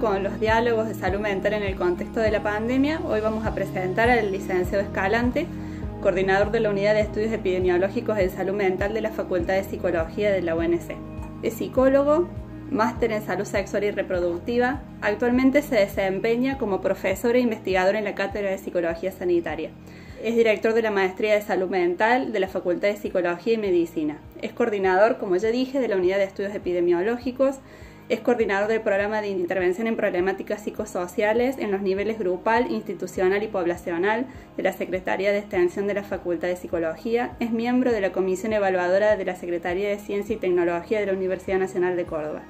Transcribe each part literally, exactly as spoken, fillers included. con los diálogos de salud mental en el contexto de la pandemia, hoy vamos a presentar al licenciado Escalante, coordinador de la Unidad de Estudios Epidemiológicos de Salud Mental de la Facultad de Psicología de la U N C. Es psicólogo, máster en Salud Sexual y Reproductiva, actualmente se desempeña como profesor e investigador en la Cátedra de Psicología Sanitaria. Es director de la Maestría de Salud Mental de la Facultad de Psicología y Medicina. Es coordinador, como ya dije, de la Unidad de Estudios Epidemiológicos. Es coordinador del Programa de Intervención en Problemáticas Psicosociales en los niveles grupal, institucional y poblacional de la Secretaría de Extensión de la Facultad de Psicología. Es miembro de la Comisión Evaluadora de la Secretaría de Ciencia y Tecnología de la Universidad Nacional de Córdoba.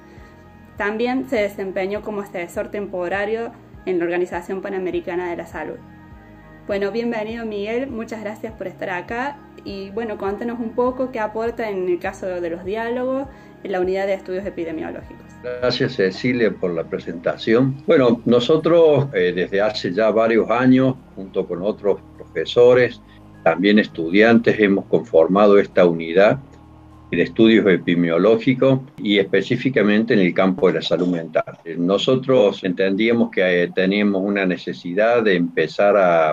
También se desempeñó como asesor temporario en la Organización Panamericana de la Salud. Bueno, bienvenido Miguel, muchas gracias por estar acá y bueno, cuéntanos un poco qué aporta en el caso de los diálogos en la Unidad de Estudios Epidemiológicos. Gracias Cecilia por la presentación. Bueno, nosotros eh, desde hace ya varios años, junto con otros profesores, también estudiantes, hemos conformado esta unidad de estudios epidemiológicos y específicamente en el campo de la salud mental. Nosotros entendíamos que eh, teníamos una necesidad de empezar a,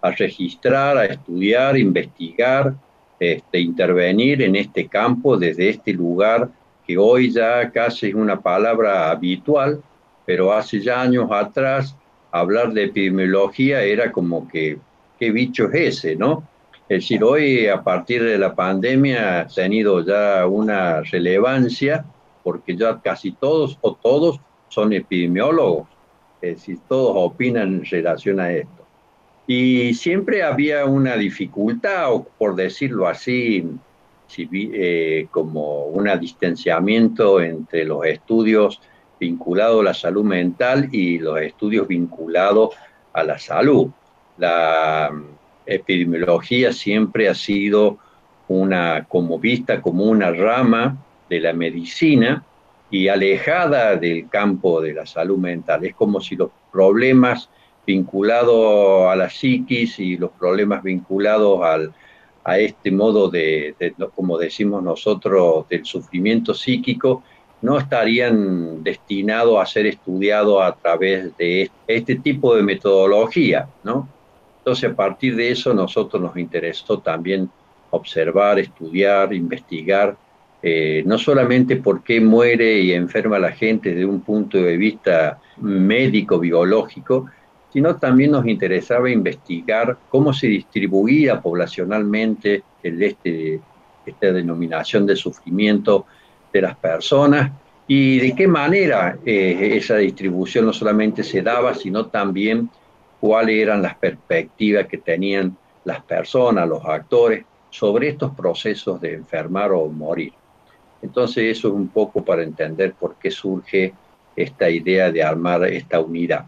a registrar, a estudiar, investigar, este, intervenir en este campo desde este lugar que hoy ya casi es una palabra habitual, pero hace ya años atrás hablar de epidemiología era como que, ¿qué bicho es ese, no? Es decir, hoy a partir de la pandemia ha tenido ya una relevancia porque ya casi todos o todos son epidemiólogos, es decir, todos opinan en relación a esto. Y siempre había una dificultad, o por decirlo así, si, eh, como un distanciamiento entre los estudios vinculados a la salud mental y los estudios vinculados a la salud. La epidemiología siempre ha sido una, como vista como una rama de la medicina y alejada del campo de la salud mental. Es como si los problemas vinculados a la psiquis y los problemas vinculados al, a este modo de, de, como decimos nosotros, del sufrimiento psíquico, no estarían destinados a ser estudiados a través de este tipo de metodología, ¿no? Entonces, a partir de eso, nosotros nos interesó también observar, estudiar, investigar, eh, no solamente por qué muere y enferma la gente desde un punto de vista médico-biológico, sino también nos interesaba investigar cómo se distribuía poblacionalmente el este, esta denominación de sufrimiento de las personas y de qué manera eh, esa distribución no solamente se daba, sino también cuáles eran las perspectivas que tenían las personas, los actores, sobre estos procesos de enfermar o morir. Entonces eso es un poco para entender por qué surge esta idea de armar esta unidad.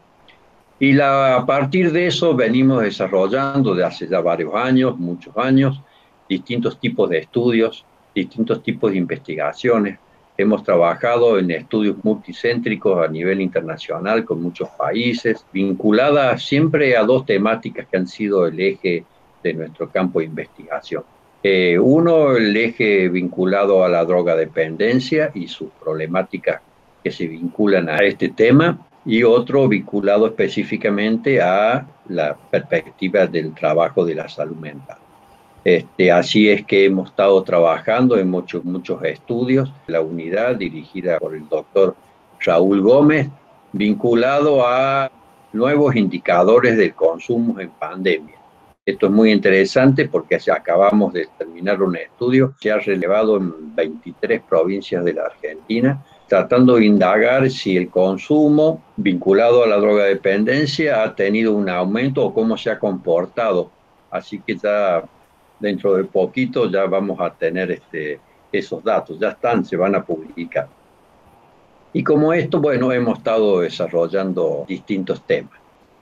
Y la, a partir de eso venimos desarrollando de hace ya varios años, muchos años, distintos tipos de estudios, distintos tipos de investigaciones. Hemos trabajado en estudios multicéntricos a nivel internacional con muchos países, vinculadas siempre a dos temáticas que han sido el eje de nuestro campo de investigación. Eh, uno, el eje vinculado a la drogadependencia y sus problemáticas que se vinculan a este tema, y otro vinculado específicamente a la perspectiva del trabajo de la salud mental. Este, así es que hemos estado trabajando en muchos, muchos estudios. La unidad dirigida por el doctor Raúl Gómez, vinculado a nuevos indicadores del consumo en pandemia. Esto es muy interesante porque acabamos de terminar un estudio que se ha relevado en veintitrés provincias de la Argentina, tratando de indagar si el consumo vinculado a la drogadependencia ha tenido un aumento o cómo se ha comportado. Así que ya dentro de poquito ya vamos a tener este, esos datos, ya están, se van a publicar. Y como esto, bueno, hemos estado desarrollando distintos temas.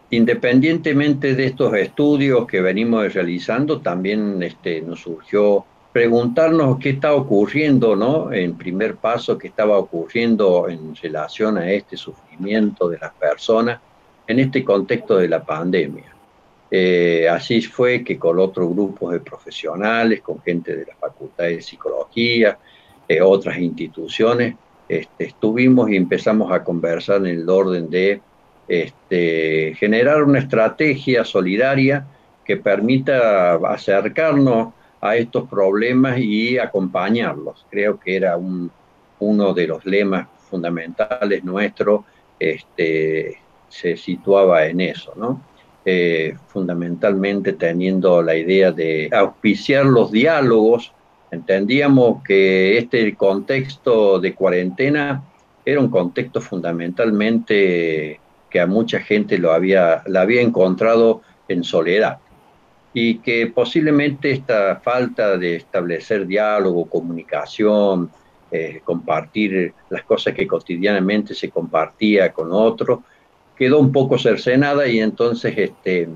Independientemente de estos estudios que venimos realizando, también este, nos surgió preguntarnos qué está ocurriendo, ¿no? En primer paso, qué estaba ocurriendo en relación a este sufrimiento de las personas en este contexto de la pandemia. Eh, así fue que con otros grupos de profesionales, con gente de la Facultad de Psicología, eh, otras instituciones, este, estuvimos y empezamos a conversar en el orden de este, generar una estrategia solidaria que permita acercarnos a estos problemas y acompañarlos. Creo que era un, uno de los lemas fundamentales nuestro, este, se situaba en eso, ¿no? Eh, fundamentalmente teniendo la idea de auspiciar los diálogos. Entendíamos que este contexto de cuarentena era un contexto fundamentalmente que a mucha gente lo había, la había encontrado en soledad, y que posiblemente esta falta de establecer diálogo, comunicación, eh, compartir las cosas que cotidianamente se compartía con otros, quedó un poco cercenada, y entonces este,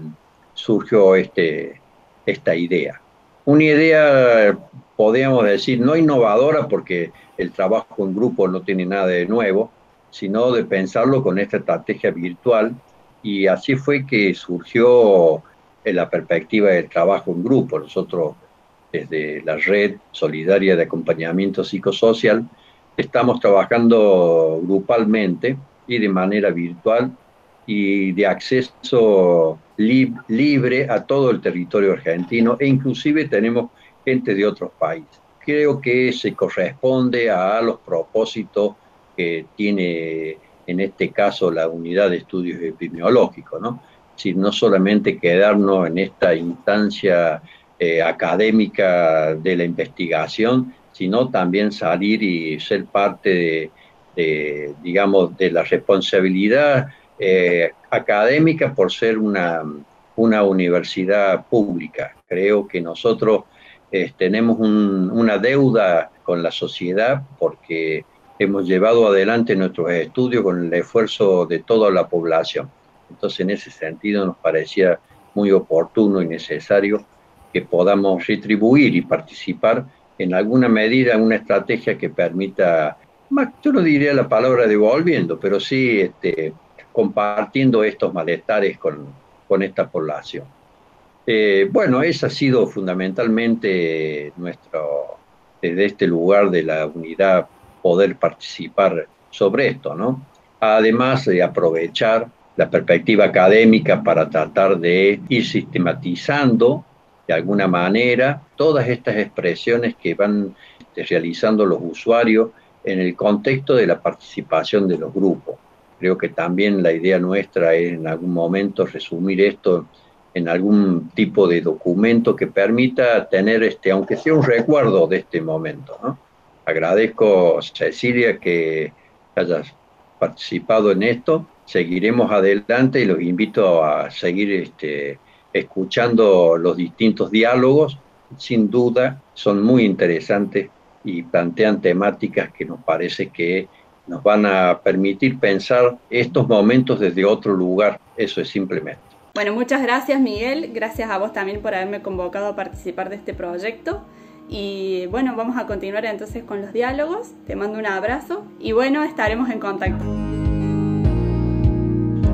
surgió este, esta idea. Una idea, podríamos decir, no innovadora, porque el trabajo en grupo no tiene nada de nuevo, sino de pensarlo con esta estrategia virtual, y así fue que surgió en la perspectiva del trabajo en grupo. Nosotros, desde la Red Solidaria de Acompañamiento Psicosocial, estamos trabajando grupalmente y de manera virtual y de acceso lib libre a todo el territorio argentino, e inclusive tenemos gente de otros países. Creo que se corresponde a los propósitos que tiene en este caso la Unidad de Estudios Epidemiológicos, ¿no? Si no solamente quedarnos en esta instancia eh, académica de la investigación, sino también salir y ser parte de, de digamos, de la responsabilidad eh, académica por ser una, una universidad pública. Creo que nosotros eh, tenemos un, una deuda con la sociedad, porque hemos llevado adelante nuestros estudios con el esfuerzo de toda la población. Entonces, en ese sentido, nos parecía muy oportuno y necesario que podamos retribuir y participar en alguna medida en una estrategia que permita, más, yo no diría la palabra devolviendo, pero sí este, compartiendo estos malestares con, con esta población. Eh, bueno, ese ha sido fundamentalmente nuestro, desde este lugar de la unidad, poder participar sobre esto, ¿no? Además de aprovechar la perspectiva académica para tratar de ir sistematizando de alguna manera todas estas expresiones que van este, realizando los usuarios en el contexto de la participación de los grupos. Creo que también la idea nuestra es en algún momento resumir esto en algún tipo de documento que permita tener, este, aunque sea un recuerdo de este momento, ¿no? Agradezco, Cecilia, que hayas participado en esto. Seguiremos adelante y los invito a seguir este, escuchando los distintos diálogos. Sin duda son muy interesantes y plantean temáticas que nos parece que nos van a permitir pensar estos momentos desde otro lugar. Eso es simplemente. Bueno, muchas gracias, Miguel. Gracias a vos también por haberme convocado a participar de este proyecto. Y bueno, vamos a continuar entonces con los diálogos. Te mando un abrazo y bueno, estaremos en contacto.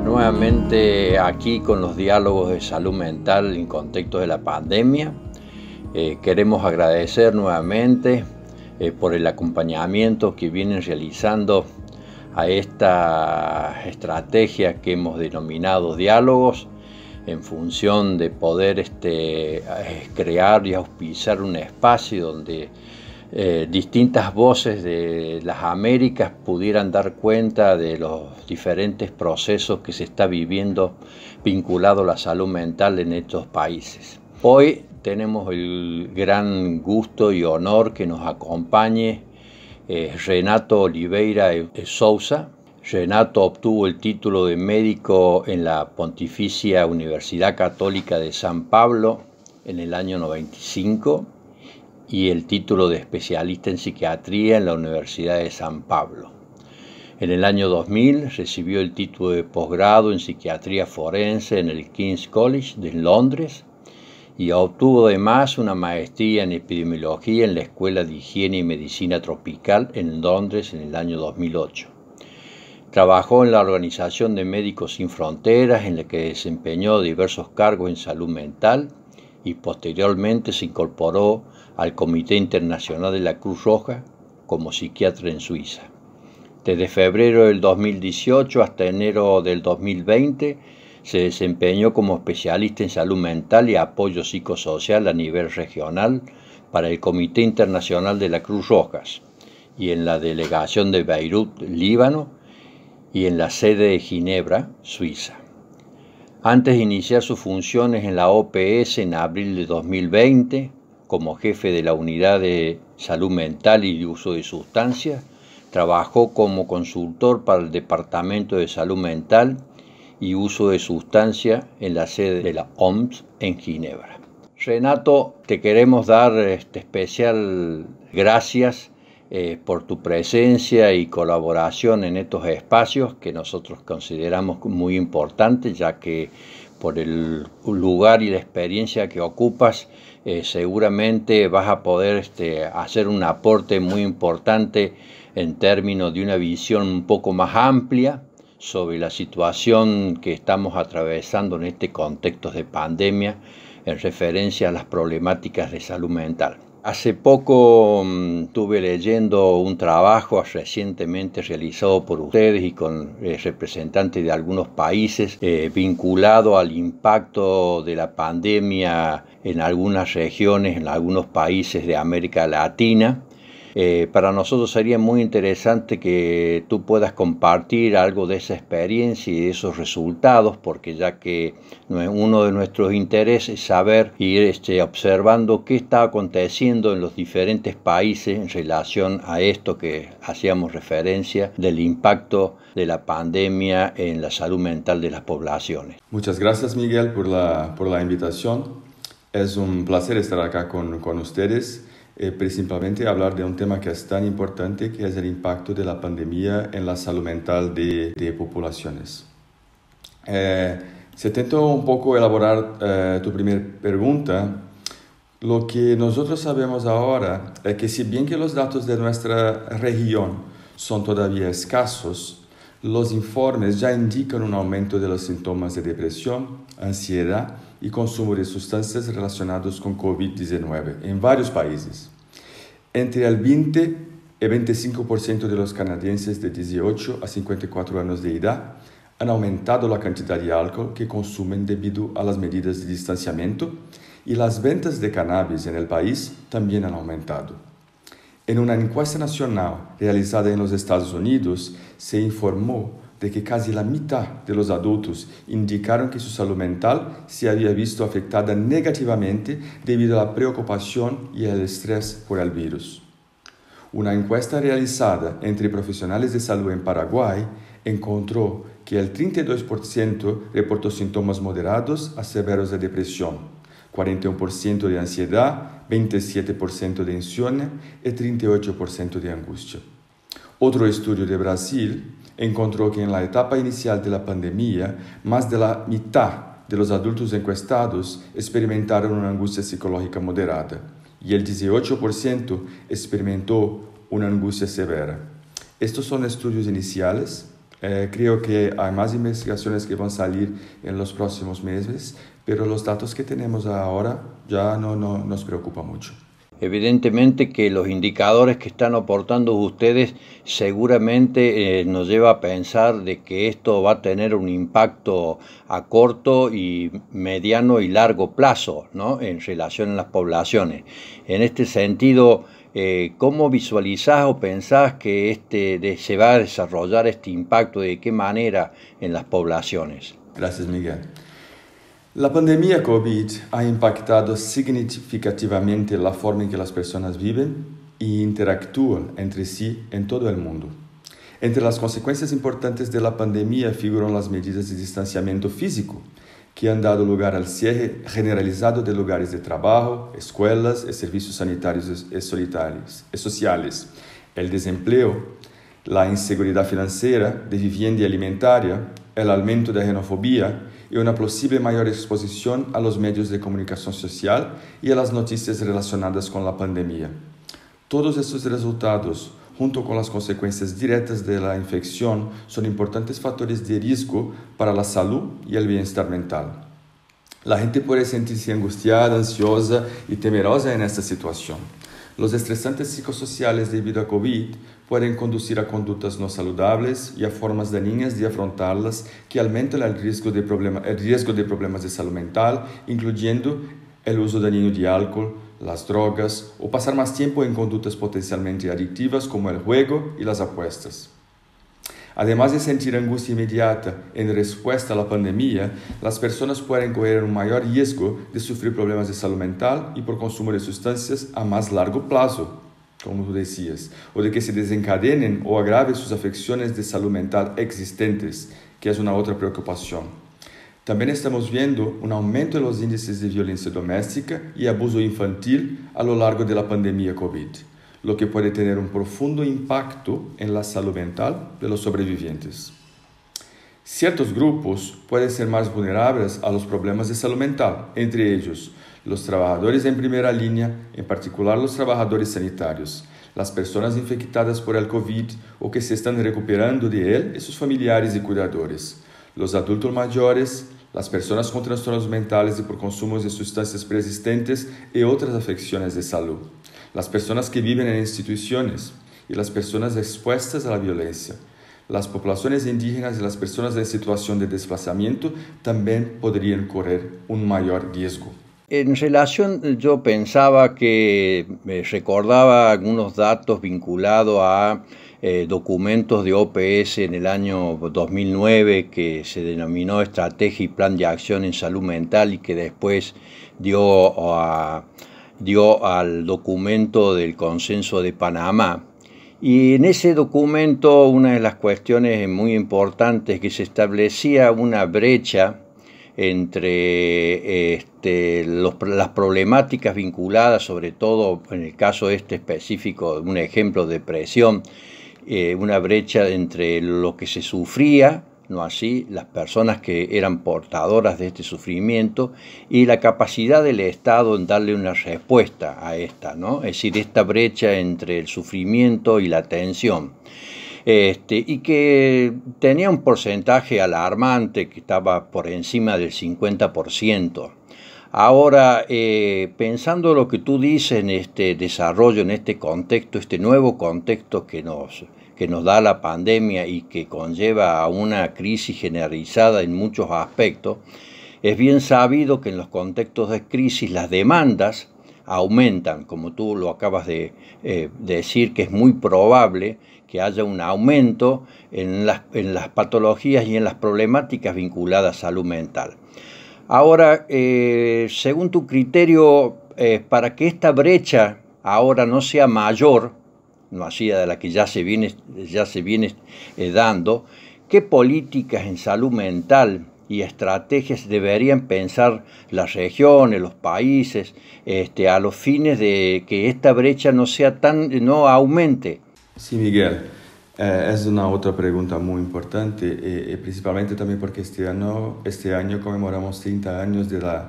Nuevamente aquí con los diálogos de salud mental en contexto de la pandemia. Eh, queremos agradecer nuevamente eh, por el acompañamiento que vienen realizando a esta estrategia que hemos denominado diálogos, en función de poder este, crear y auspiciar un espacio donde eh, distintas voces de las Américas pudieran dar cuenta de los diferentes procesos que se está viviendo vinculado a la salud mental en estos países. Hoy tenemos el gran gusto y honor que nos acompañe eh, Renato Oliveira Sousa. Renato obtuvo el título de médico en la Pontificia Universidad Católica de San Pablo en el año noventa y cinco y el título de especialista en psiquiatría en la Universidad de San Pablo. En el año dos mil recibió el título de posgrado en psiquiatría forense en el King's College de Londres y obtuvo además una maestría en epidemiología en la Escuela de Higiene y Medicina Tropical en Londres en el año dos mil ocho. Trabajó en la Organización de Médicos Sin Fronteras, en la que desempeñó diversos cargos en salud mental y posteriormente se incorporó al Comité Internacional de la Cruz Roja como psiquiatra en Suiza. Desde febrero del dos mil dieciocho hasta enero del dos mil veinte se desempeñó como especialista en salud mental y apoyo psicosocial a nivel regional para el Comité Internacional de la Cruz Roja y en la delegación de Beirut, Líbano, y en la sede de Ginebra, Suiza. Antes de iniciar sus funciones en la O P S en abril de dos mil veinte, como jefe de la Unidad de Salud Mental y de Uso de Sustancias, trabajó como consultor para el Departamento de Salud Mental y Uso de Sustancias en la sede de la O M S en Ginebra. Renato, te queremos dar este especial gracias Eh, por tu presencia y colaboración en estos espacios que nosotros consideramos muy importantes, ya que por el lugar y la experiencia que ocupas eh, seguramente vas a poder este, hacer un aporte muy importante en términos de una visión un poco más amplia sobre la situación que estamos atravesando en este contexto de pandemia en referencia a las problemáticas de salud mental. Hace poco um, estuve leyendo un trabajo recientemente realizado por ustedes y con eh, representantes de algunos países eh, vinculado al impacto de la pandemia en algunas regiones, en algunos países de América Latina. Eh, para nosotros sería muy interesante que tú puedas compartir algo de esa experiencia y de esos resultados, porque ya que uno de nuestros intereses es saber ir este, observando qué está aconteciendo en los diferentes países en relación a esto que hacíamos referencia del impacto de la pandemia en la salud mental de las poblaciones. Muchas gracias, Miguel, por la, por la invitación. Es un placer estar acá con, con ustedes. Eh, principalmente hablar de un tema que es tan importante, que es el impacto de la pandemia en la salud mental de, de poblaciones. Eh, si intento un poco elaborar eh, tu primera pregunta, lo que nosotros sabemos ahora es que si bien que los datos de nuestra región son todavía escasos, los informes ya indican un aumento de los síntomas de depresión, ansiedad y consumo de sustancias relacionadas con COVID diecinueve en varios países. Entre el veinte y veinticinco por ciento de los canadienses de dieciocho a cincuenta y cuatro años de edad han aumentado la cantidad de alcohol que consumen debido a las medidas de distanciamiento, y las ventas de cannabis en el país también han aumentado. En una encuesta nacional realizada en los Estados Unidos, se informó de que casi la mitad de los adultos indicaron que su salud mental se había visto afectada negativamente debido a la preocupación y el estrés por el virus. Una encuesta realizada entre profesionales de salud en Paraguay encontró que el treinta y dos por ciento reportó síntomas moderados a severos de depresión, cuarenta y uno por ciento de ansiedad, veintisiete por ciento de insomnio y treinta y ocho por ciento de angustia. Otro estudio de Brasil encontró que en la etapa inicial de la pandemia, más de la mitad de los adultos encuestados experimentaron una angustia psicológica moderada y el dieciocho por ciento experimentó una angustia severa. Estos son estudios iniciales. Eh, creo que hay más investigaciones que van a salir en los próximos meses, pero los datos que tenemos ahora ya no, no nos preocupan mucho. Evidentemente que los indicadores que están aportando ustedes seguramente eh, nos lleva a pensar de que esto va a tener un impacto a corto y mediano y largo plazo, ¿no?, en relación a las poblaciones. En este sentido, eh, ¿cómo visualizás o pensás que este, de, se va a desarrollar este impacto? ¿De qué manera en las poblaciones? Gracias, Miguel. La pandemia COVID ha impactado significativamente la forma en que las personas viven y interactúan entre sí en todo el mundo. Entre las consecuencias importantes de la pandemia figuran las medidas de distanciamiento físico, que han dado lugar al cierre generalizado de lugares de trabajo, escuelas y servicios sanitarios y sociales, el desempleo, la inseguridad financiera, de vivienda y alimentaria, el aumento de la xenofobia y una posible mayor exposición a los medios de comunicación social y a las noticias relacionadas con la pandemia. Todos estos resultados, junto con las consecuencias directas de la infección, son importantes factores de riesgo para la salud y el bienestar mental. La gente puede sentirse angustiada, ansiosa y temerosa en esta situación. Los estresantes psicosociales debido a COVID pueden conducir a conductas no saludables y a formas dañinas de afrontarlas que aumentan el riesgo de, problema, el riesgo de problemas de salud mental, incluyendo el uso dañino de alcohol, las drogas o pasar más tiempo en conductas potencialmente adictivas como el juego y las apuestas. Además de sentir angustia inmediata en respuesta a la pandemia, las personas pueden correr un mayor riesgo de sufrir problemas de salud mental y por consumo de sustancias a más largo plazo, como tú decías, o de que se desencadenen o agraven sus afecciones de salud mental existentes, que es una otra preocupación. También estamos viendo un aumento de los índices de violencia doméstica y abuso infantil a lo largo de la pandemia COVID, lo que puede tener un profundo impacto en la salud mental de los sobrevivientes. Ciertos grupos pueden ser más vulnerables a los problemas de salud mental, entre ellos los trabajadores en primera línea, en particular los trabajadores sanitarios, las personas infectadas por el COVID o que se están recuperando de él y sus familiares y cuidadores, los adultos mayores, las personas con trastornos mentales y por consumo de sustancias persistentes y otras afecciones de salud, las personas que viven en instituciones y las personas expuestas a la violencia. Las poblaciones indígenas y las personas en situación de desplazamiento también podrían correr un mayor riesgo. En relación, yo pensaba que recordaba algunos datos vinculados a eh, documentos de O P S en el año dos mil nueve que se denominó Estrategia y Plan de Acción en Salud Mental y que después dio a... dio al documento del Consenso de Panamá. Y en ese documento una de las cuestiones muy importantes que se establecía una brecha entre este, los, las problemáticas vinculadas, sobre todo en el caso este específico, un ejemplo de depresión, eh, una brecha entre lo que se sufría, no así las personas que eran portadoras de este sufrimiento y la capacidad del Estado en darle una respuesta a esta, ¿no? Es decir, esta brecha entre el sufrimiento y la atención. Este, y que tenía un porcentaje alarmante que estaba por encima del cincuenta por ciento. Ahora, eh, pensando lo que tú dices en este desarrollo, en este contexto, este nuevo contexto que nos... que nos da la pandemia y que conlleva a una crisis generalizada en muchos aspectos, es bien sabido que en los contextos de crisis las demandas aumentan, como tú lo acabas de eh, decir, que es muy probable que haya un aumento en las, en las patologías y en las problemáticas vinculadas a salud mental. Ahora, eh, según tu criterio, eh, para que esta brecha ahora no sea mayor, no hacía de la que ya se viene, ya se viene eh, dando, ¿qué políticas en salud mental y estrategias deberían pensar las regiones, los países, este, a los fines de que esta brecha no sea tan, no aumente? Sí, Miguel, eh, es una otra pregunta muy importante, eh, eh, principalmente también porque este año, este año conmemoramos treinta años de la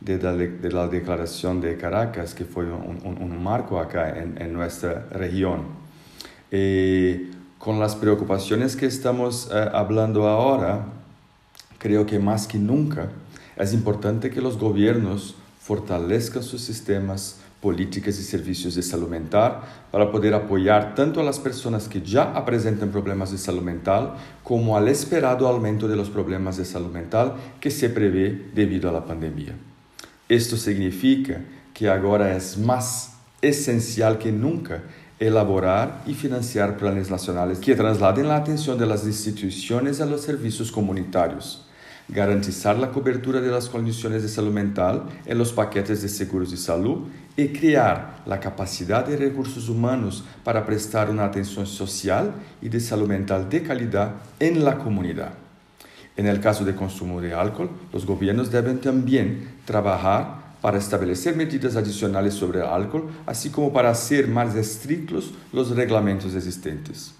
De la, de la Declaración de Caracas, que fue un, un, un marco acá en, en nuestra región. Eh, con las preocupaciones que estamos eh, hablando ahora, creo que más que nunca es importante que los gobiernos fortalezcan sus sistemas, políticas y servicios de salud mental para poder apoyar tanto a las personas que ya presentan problemas de salud mental como al esperado aumento de los problemas de salud mental que se prevé debido a la pandemia. Esto significa que ahora es más esencial que nunca elaborar y financiar planes nacionales que trasladen la atención de las instituciones a los servicios comunitarios, garantizar la cobertura de las condiciones de salud mental en los paquetes de seguros de salud y crear la capacidad de recursos humanos para prestar una atención social y de salud mental de calidad en la comunidad. En el caso de consumo de alcohol, los gobiernos deben también trabajar para establecer medidas adicionales sobre el alcohol, así como para hacer más estrictos los reglamentos existentes.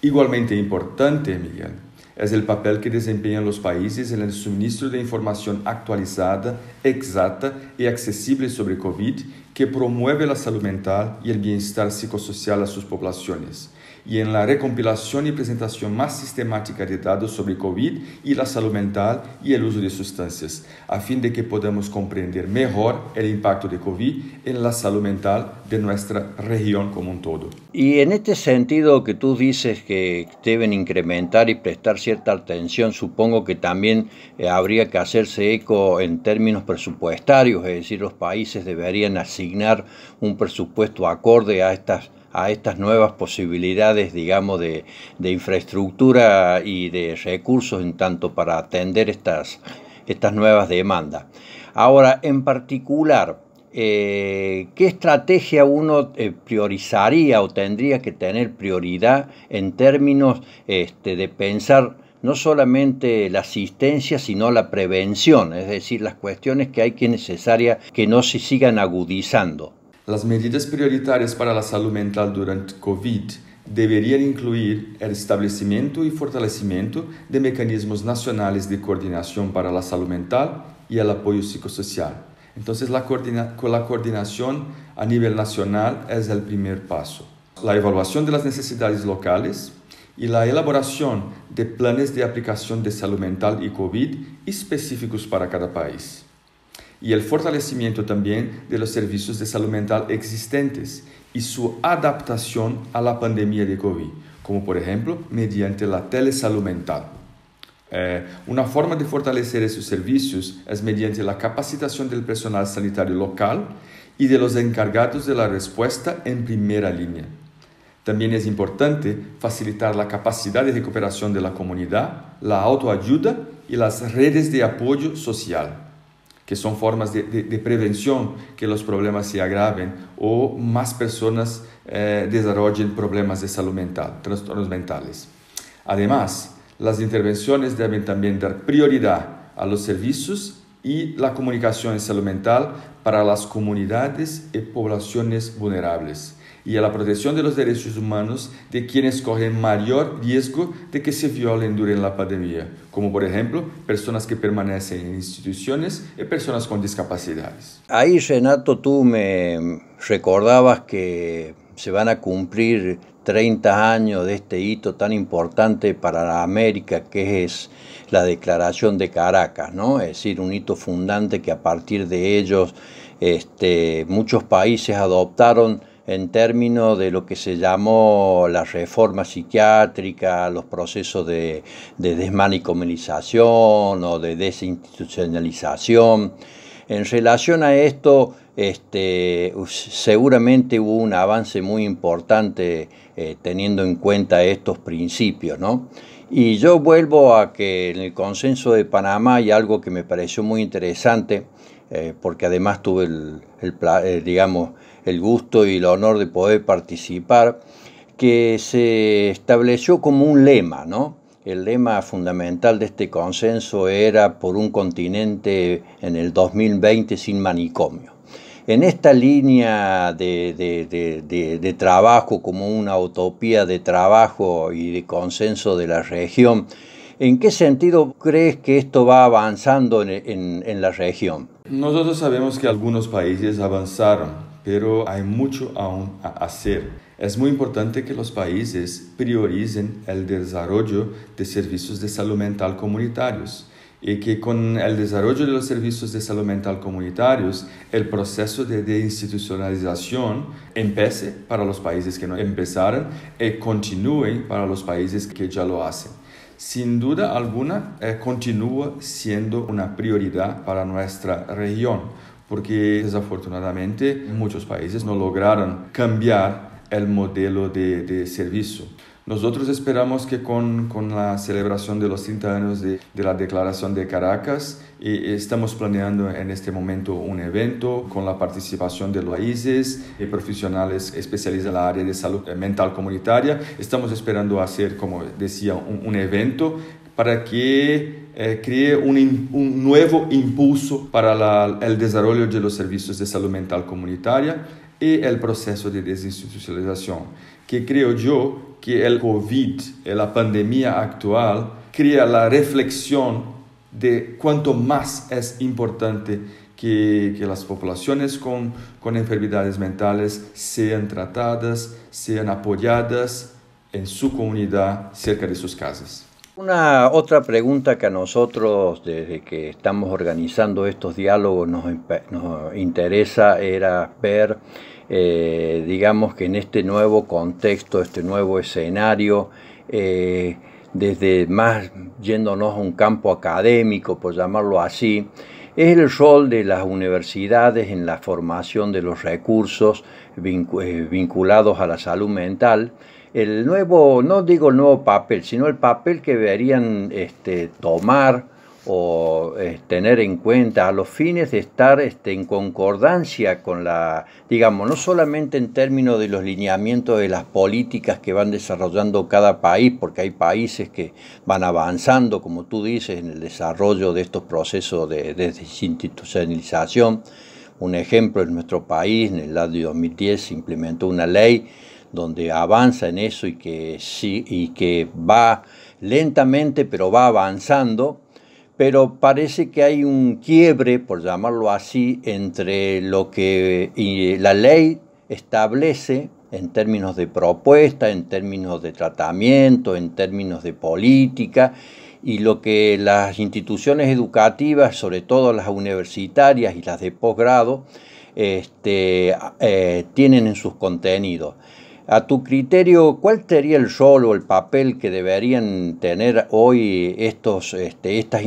Igualmente importante, Miguel, es el papel que desempeñan los países en el suministro de información actualizada, exacta y accesible sobre COVID, que promueve la salud mental y el bienestar psicosocial a sus poblaciones y en la recompilación y presentación más sistemática de datos sobre COVID y la salud mental y el uso de sustancias, a fin de que podamos comprender mejor el impacto de COVID en la salud mental de nuestra región como un todo. Y en este sentido que tú dices que deben incrementar y prestar cierta atención, supongo que también eh, habría que hacerse eco en términos presupuestarios, es decir, los países deberían asignar un presupuesto acorde a estas a estas nuevas posibilidades, digamos, de, de infraestructura y de recursos en tanto para atender estas, estas nuevas demandas. Ahora, en particular, eh, ¿qué estrategia uno eh, priorizaría o tendría que tener prioridad en términos este, de pensar no solamente la asistencia, sino la prevención? Es decir, las cuestiones que hay que necesarias que no se sigan agudizando. Las medidas prioritarias para la salud mental durante COVID deberían incluir el establecimiento y fortalecimiento de mecanismos nacionales de coordinación para la salud mental y el apoyo psicosocial. Entonces, la, coordina- la coordinación a nivel nacional es el primer paso. La evaluación de las necesidades locales y la elaboración de planes de aplicación de salud mental y COVID específicos para cada país. Y el fortalecimiento también de los servicios de salud mental existentes y su adaptación a la pandemia de COVID, como por ejemplo mediante la telesalud mental. Eh, una forma de fortalecer esos servicios es mediante la capacitación del personal sanitario local y de los encargados de la respuesta en primera línea. También es importante facilitar la capacidad de recuperación de la comunidad, la autoayuda y las redes de apoyo social, que son formas de, de, de prevención que los problemas se agraven o más personas eh, desarrollen problemas de salud mental, trastornos mentales. Además, las intervenciones deben también dar prioridad a los servicios y la comunicación en salud mental para las comunidades y poblaciones vulnerables y a la protección de los derechos humanos de quienes corren mayor riesgo de que se violen durante la pandemia, como por ejemplo personas que permanecen en instituciones y personas con discapacidades. Ahí, Renato, tú me recordabas que se van a cumplir treinta años de este hito tan importante para América, que es la Declaración de Caracas, ¿no? Es decir, un hito fundante que a partir de ellos este, muchos países adoptaron en términos de lo que se llamó la reforma psiquiátrica, los procesos de, de desmanicomialización o de desinstitucionalización. En relación a esto, este, seguramente hubo un avance muy importante eh, teniendo en cuenta estos principios, ¿no? Y yo vuelvo a que en el Consenso de Panamá hay algo que me pareció muy interesante, eh, porque además tuve el, el, el, digamos, el gusto y el honor de poder participar, que se estableció como un lema, ¿no? El lema fundamental de este consenso era por un continente en el dos mil veinte sin manicomio. En esta línea de, de, de, de, de trabajo como una utopía de trabajo y de consenso de la región, ¿en qué sentido crees que esto va avanzando en, en, en la región? Nosotros sabemos que algunos países avanzaron, pero hay mucho aún a hacer. Es muy importante que los países prioricen el desarrollo de servicios de salud mental comunitarios y que con el desarrollo de los servicios de salud mental comunitarios el proceso de deinstitucionalización empiece para los países que no empezaron y continúe para los países que ya lo hacen. Sin duda alguna, eh, continúa siendo una prioridad para nuestra región porque desafortunadamente muchos países no lograron cambiar el modelo de, de servicio. Nosotros esperamos que con, con la celebración de los treinta años de, de la Declaración de Caracas, y estamos planeando en este momento un evento con la participación de los países y profesionales especializados en la área de salud mental comunitaria. Estamos esperando hacer, como decía, un, un evento para que eh, cree un, un nuevo impulso para la, el desarrollo de los servicios de salud mental comunitaria y el proceso de desinstitucionalización, que creo yo que el COVID, la pandemia actual, crea la reflexión de cuánto más es importante que, que las poblaciones con, con enfermedades mentales sean tratadas, sean apoyadas en su comunidad cerca de sus casas. Una otra pregunta que a nosotros, desde que estamos organizando estos diálogos, nos, nos interesa era ver, eh, digamos que en este nuevo contexto, este nuevo escenario, eh, desde más yéndonos a un campo académico, por llamarlo así, es el rol de las universidades en la formación de los recursos vinculados a la salud mental. El nuevo, no digo el nuevo papel, sino el papel que deberían este, tomar o eh, tener en cuenta a los fines de estar este, en concordancia con la, digamos, no solamente en términos de los lineamientos de las políticas que van desarrollando cada país, porque hay países que van avanzando, como tú dices, en el desarrollo de estos procesos de, de desinstitucionalización. Un ejemplo, en nuestro país, en el año dos mil diez se implementó una ley donde avanza en eso y que, sí, y que va lentamente, pero va avanzando, pero parece que hay un quiebre, por llamarlo así, entre lo que y la ley establece en términos de propuesta, en términos de tratamiento, en términos de política, y lo que las instituciones educativas, sobre todo las universitarias y las de posgrado, este, eh, tienen en sus contenidos. A tu criterio, ¿cuál sería el rol o el papel que deberían tener hoy estos, este, estas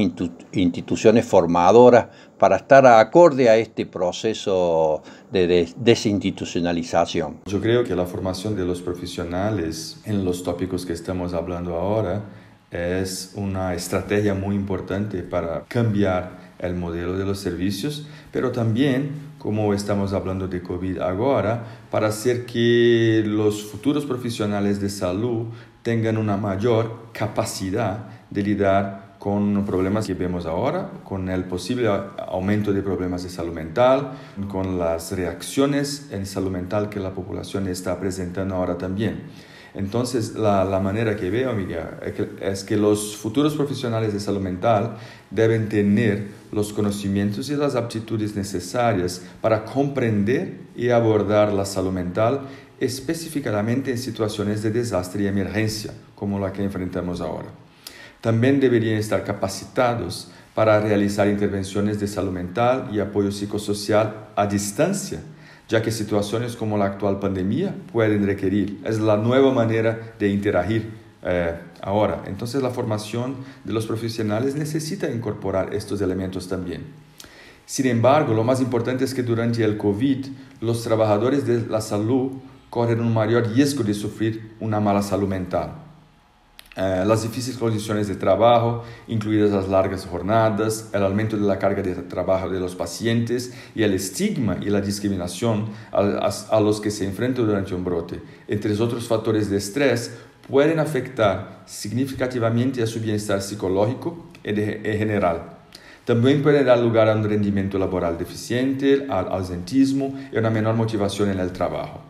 instituciones formadoras para estar acorde a este proceso de des desinstitucionalización? Yo creo que la formación de los profesionales en los tópicos que estamos hablando ahora es una estrategia muy importante para cambiar el modelo de los servicios, pero también, como estamos hablando de COVID ahora, para hacer que los futuros profesionales de salud tengan una mayor capacidad de lidiar con problemas que vemos ahora, con el posible aumento de problemas de salud mental, con las reacciones en salud mental que la población está presentando ahora también. Entonces, la, la manera que veo, Miguel, es que los futuros profesionales de salud mental deben tener los conocimientos y las aptitudes necesarias para comprender y abordar la salud mental, específicamente en situaciones de desastre y emergencia, como la que enfrentamos ahora. También deberían estar capacitados para realizar intervenciones de salud mental y apoyo psicosocial a distancia, ya que situaciones como la actual pandemia pueden requerir. Es la nueva manera de interagir eh, ahora. Entonces, la formación de los profesionales necesita incorporar estos elementos también. Sin embargo, lo más importante es que durante el COVID, los trabajadores de la salud corren un mayor riesgo de sufrir una mala salud mental. Eh, las difíciles condiciones de trabajo, incluidas las largas jornadas, el aumento de la carga de trabajo de los pacientes y el estigma y la discriminación a, a, a los que se enfrentan durante un brote, entre otros factores de estrés, pueden afectar significativamente a su bienestar psicológico en, en general. También puede dar lugar a un rendimiento laboral deficiente, al ausentismo y a una menor motivación en el trabajo.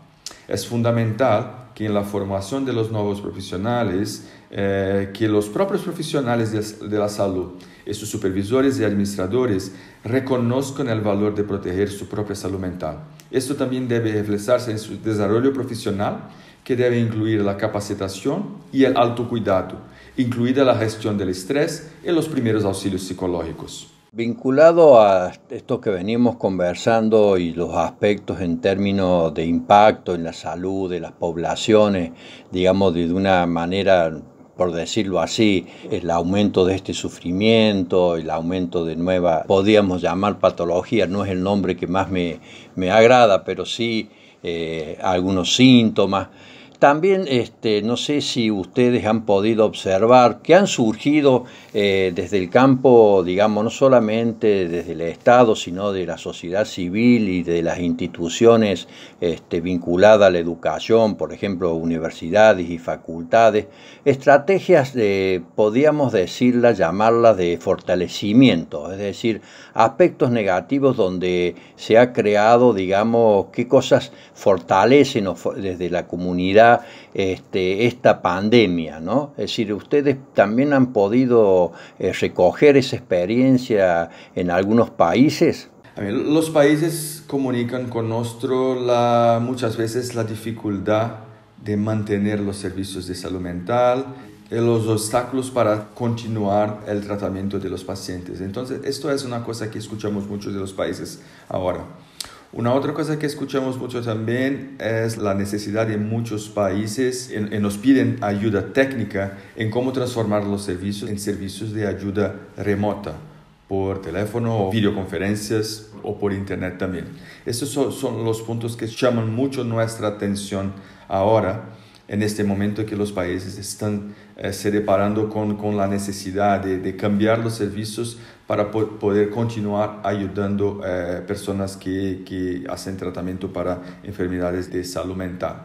Es fundamental que en la formación de los nuevos profesionales, eh, que los propios profesionales de, de la salud y sus supervisores y administradores reconozcan el valor de proteger su propia salud mental. Esto también debe reflejarse en su desarrollo profesional, que debe incluir la capacitación y el autocuidado, incluida la gestión del estrés y los primeros auxilios psicológicos. Vinculado a esto que venimos conversando y los aspectos en términos de impacto en la salud de las poblaciones, digamos de una manera, por decirlo así, el aumento de este sufrimiento, el aumento de nueva, podríamos llamar patología, no es el nombre que más me, me agrada, pero sí eh, algunos síntomas. También este, no sé si ustedes han podido observar que han surgido eh, desde el campo, digamos, no solamente desde el Estado, sino de la sociedad civil y de las instituciones este, vinculadas a la educación, por ejemplo, universidades y facultades, estrategias, de, podríamos decirlas, llamarlas de fortalecimiento, es decir, aspectos negativos donde se ha creado, digamos, qué cosas fortalecen desde la comunidad Este, esta pandemia, ¿no? Es decir, ustedes también han podido eh, recoger esa experiencia en algunos países. Los países comunican con nosotros la, muchas veces la dificultad de mantener los servicios de salud mental, los obstáculos para continuar el tratamiento de los pacientes. Entonces, esto es una cosa que escuchamos mucho de los países ahora. Una otra cosa que escuchamos mucho también es la necesidad de muchos países en, en nos piden ayuda técnica en cómo transformar los servicios en servicios de ayuda remota, por teléfono, o videoconferencias o por internet también. Estos son, son los puntos que llaman mucho nuestra atención ahora, en este momento que los países están eh, se deparando con, con la necesidad de, de cambiar los servicios para po- poder continuar ayudando eh, personas que, que hacen tratamiento para enfermedades de salud mental.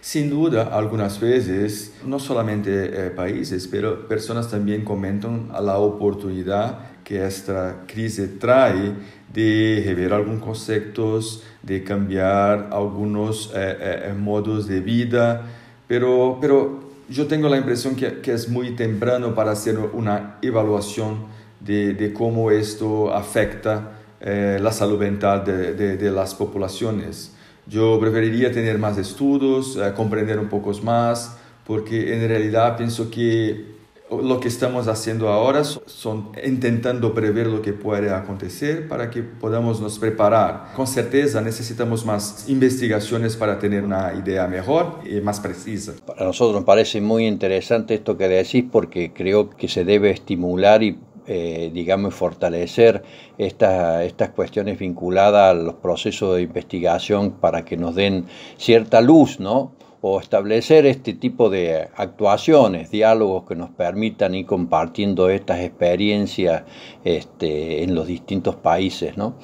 Sin duda, algunas veces, no solamente eh, países, pero personas también comentan la oportunidad que esta crisis trae de rever algunos conceptos, de cambiar algunos eh, eh, modos de vida, pero, pero yo tengo la impresión que, que es muy temprano para hacer una evaluación de, de cómo esto afecta eh, la salud mental de, de, de las poblaciones. Yo preferiría tener más estudios, eh, comprender un poco más, porque en realidad pienso que lo que estamos haciendo ahora son, son intentando prever lo que puede acontecer para que podamos nos preparar. Con certeza necesitamos más investigaciones para tener una idea mejor y más precisa. Para nosotros nos parece muy interesante esto que decís, porque creo que se debe estimular y Eh, digamos, fortalecer esta, estas cuestiones vinculadas a los procesos de investigación para que nos den cierta luz, ¿no? O establecer este tipo de actuaciones, diálogos que nos permitan ir compartiendo estas experiencias este, en los distintos países, ¿no?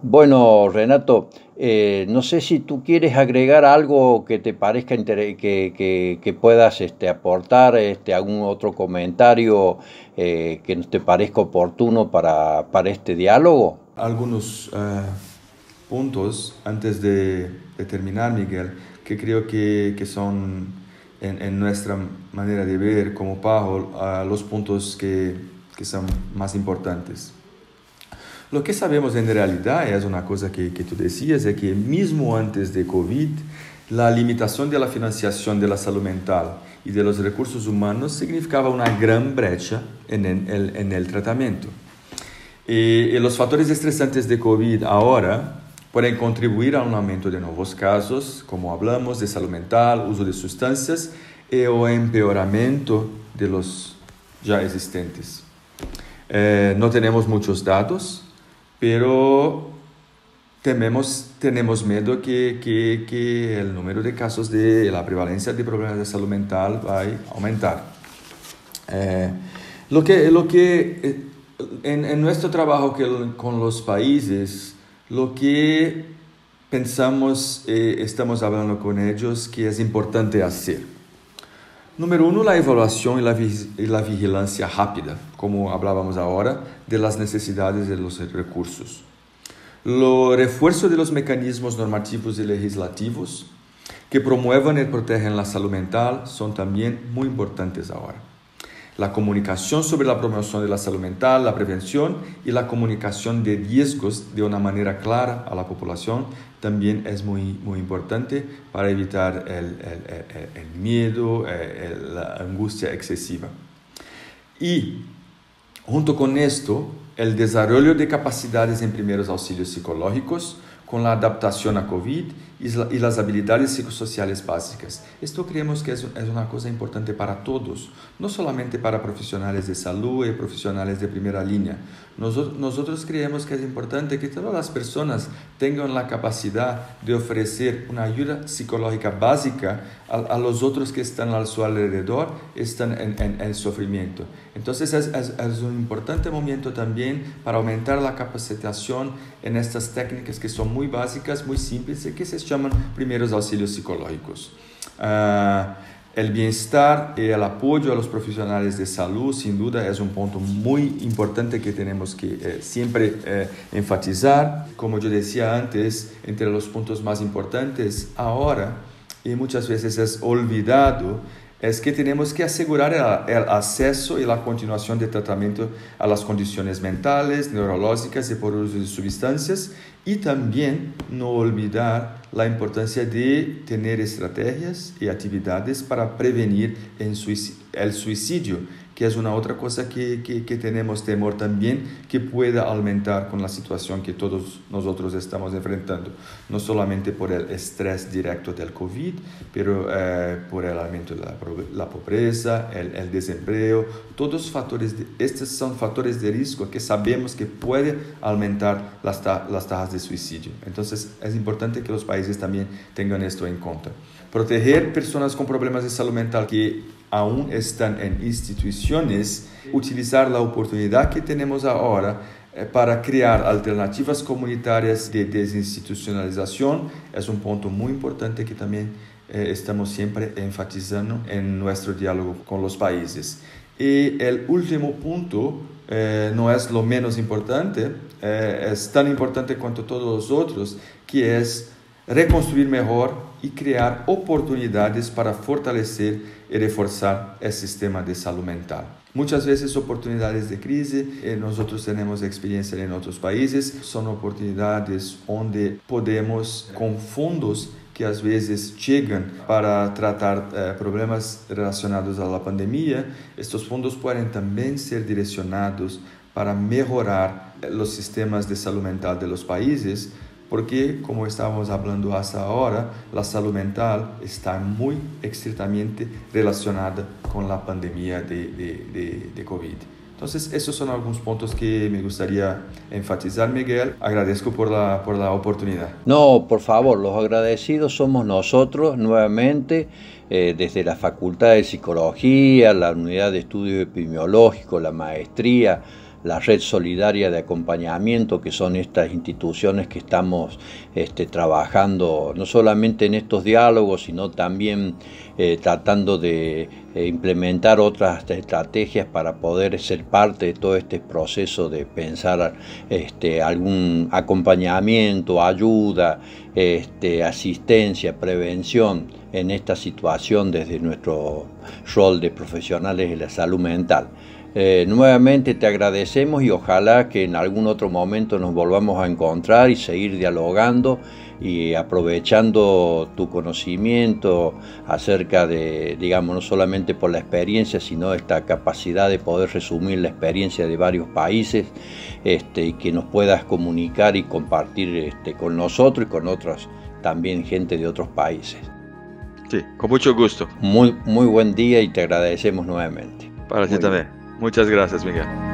Bueno, Renato, eh, no sé si tú quieres agregar algo que te parezca inter- que, que, que puedas este, aportar, este, algún otro comentario eh, que te parezca oportuno para, para este diálogo. Algunos eh, puntos antes de, de terminar, Miguel, que creo que, que son en, en nuestra manera de ver como Pajo eh, los puntos que, que son más importantes. Lo que sabemos en realidad es una cosa que, que tú decías, es que mismo antes de COVID, la limitación de la financiación de la salud mental y de los recursos humanos significaba una gran brecha en el, en el tratamiento. Y, y los factores estresantes de COVID ahora pueden contribuir a un aumento de nuevos casos, como hablamos, de salud mental, uso de sustancias y o empeoramiento de los ya existentes. Eh, no tenemos muchos datos, pero tememos, tenemos miedo que, que, que el número de casos de la prevalencia de problemas de salud mental va a aumentar. Eh, lo que, lo que en, en nuestro trabajo que, con los países, lo que pensamos, eh, estamos hablando con ellos, que es importante hacer. Número uno, la evaluación y la, y la vigilancia rápida, como hablábamos ahora, de las necesidades de los recursos. El refuerzo de los mecanismos normativos y legislativos que promuevan y protegen la salud mental son también muy importantes ahora. La comunicación sobre la promoción de la salud mental, la prevención y la comunicación de riesgos de una manera clara a la población también es muy, muy importante para evitar el, el, el miedo, el, la angustia excesiva. Y junto con esto, el desarrollo de capacidades en primeros auxilios psicológicos con la adaptación a COVID y las habilidades psicosociales básicas. Esto creemos que es una cosa importante para todos, no solamente para profesionales de salud y profesionales de primera línea. Nosotros, nosotros creemos que es importante que todas las personas tengan la capacidad de ofrecer una ayuda psicológica básica a, a los otros que están a su alrededor, están en, en, en sufrimiento. Entonces es, es, es un importante momento también para aumentar la capacitación en estas técnicas que son muy básicas, muy simples y que se llaman primeros auxilios psicológicos. Uh, el bienestar y el apoyo a los profesionales de salud, sin duda, es un punto muy importante que tenemos que eh, siempre eh, enfatizar. Como yo decía antes, entre los puntos más importantes ahora, y muchas veces es olvidado, es que tenemos que asegurar el, el acceso y la continuación de tratamiento a las condiciones mentales, neurológicas y por uso de sustancias, y también no olvidar la importancia de tener estrategias y actividades para prevenir el suicidio, el suicidio que es una otra cosa que, que, que tenemos temor también que pueda aumentar con la situación que todos nosotros estamos enfrentando, no solamente por el estrés directo del COVID, pero eh, por el aumento de la, la pobreza, el, el desempleo, todos factores de, estos son factores de riesgo que sabemos que puede aumentar las, las tasas de suicidio. Entonces es importante que los países también tengan esto en cuenta. Proteger personas con problemas de salud mental que aún están en instituciones, utilizar la oportunidad que tenemos ahora para crear alternativas comunitarias de desinstitucionalización es un punto muy importante que también eh, estamos siempre enfatizando en nuestro diálogo con los países. Y el último punto, eh, no es lo menos importante, eh, es tan importante cuanto todos los otros, que es reconstruir mejor y crear oportunidades para fortalecer y reforzar el sistema de salud mental. Muchas veces oportunidades de crisis, eh, nosotros tenemos experiencia en otros países, son oportunidades donde podemos con fondos que a veces llegan para tratar eh, problemas relacionados a la pandemia, estos fondos pueden también ser direccionados para mejorar los sistemas de salud mental de los países, porque, como estábamos hablando hasta ahora, la salud mental está muy estrechamente relacionada con la pandemia de, de, de, de COVID. Entonces, esos son algunos puntos que me gustaría enfatizar, Miguel. Agradezco por la, por la oportunidad. No, por favor, los agradecidos somos nosotros nuevamente, eh, desde la Facultad de Psicología, la Unidad de Estudios Epidemiológicos, la Maestría, la Red Solidaria de Acompañamiento, que son estas instituciones que estamos este, trabajando no solamente en estos diálogos, sino también eh, tratando de eh, implementar otras estrategias para poder ser parte de todo este proceso de pensar este, algún acompañamiento, ayuda, este, asistencia, prevención en esta situación desde nuestro rol de profesionales de la salud mental. Eh, nuevamente te agradecemos y ojalá que en algún otro momento nos volvamos a encontrar y seguir dialogando y aprovechando tu conocimiento acerca de, digamos, no solamente por la experiencia, sino esta capacidad de poder resumir la experiencia de varios países, este, y que nos puedas comunicar y compartir este, con nosotros y con otros también, gente de otros países. Sí, con mucho gusto. Muy, muy buen día y te agradecemos nuevamente. Para ti también. Muchas gracias, Miguel.